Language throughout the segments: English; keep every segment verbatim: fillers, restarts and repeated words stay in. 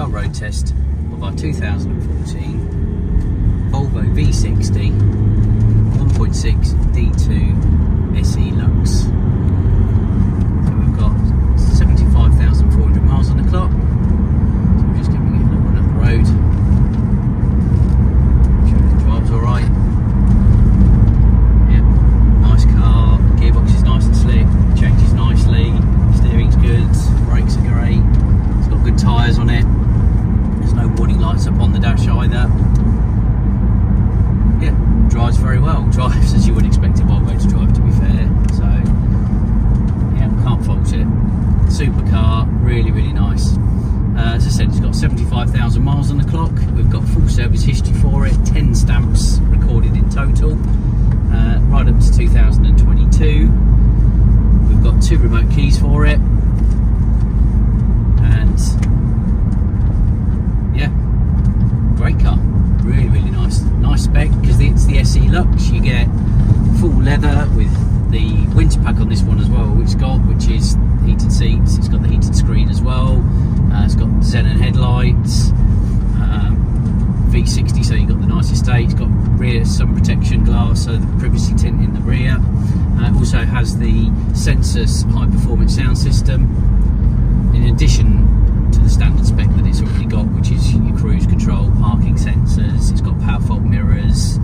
car road test of our two thousand fourteen Volvo V sixty one point six D two S E Lux. So we've got seventy-five thousand four hundred miles on the clock. So we're just going to be getting up on the road. Make sure it drives alright. Yep, nice car. Gearbox is nice and slick, changes nicely, steering's good, brakes are great. It's got good tyres on it. There's no warning lights up on the dash either. Drives very well, drives as you would expect a Volvo to drive, to be fair, so yeah, can't fault it. Supercar, really really nice. Uh, as I said, it's got seventy-five thousand miles on the clock. We've got full service history for it, ten stamps recorded in total, uh, right up to two thousand twenty-two. We've got two remote keys for it, and yeah, great car. Really, really nice, nice spec, because it's the S E Lux. You get full leather with the winter pack on this one as well, which got which is heated seats. It's got the heated screen as well. Uh, it's got xenon headlights, um, V sixty, so you've got the nice estate. It's got rear sun protection glass, so the privacy tint in the rear. Uh, it also has the Sensus high performance sound system, in addition to the standard spec that it's already got, which is your cruise control, parking sensors. It's got power fold mirrors.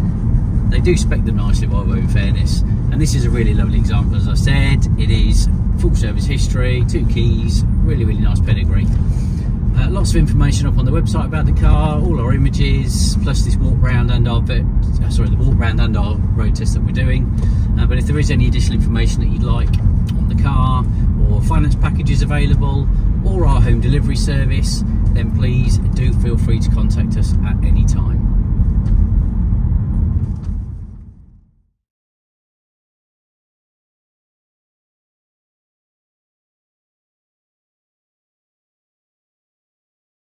They do spec them nicely, Volvo, in fairness, and this is a really lovely example. As I said, it is full service history, two keys, really really nice pedigree. Uh, lots of information up on the website about the car, all our images, plus this walk round and our bit, sorry, the walk round and our road test that we're doing. Uh, but if there is any additional information that you'd like on the car, or finance packages available, or our home delivery service, then please do feel free to contact us at any time.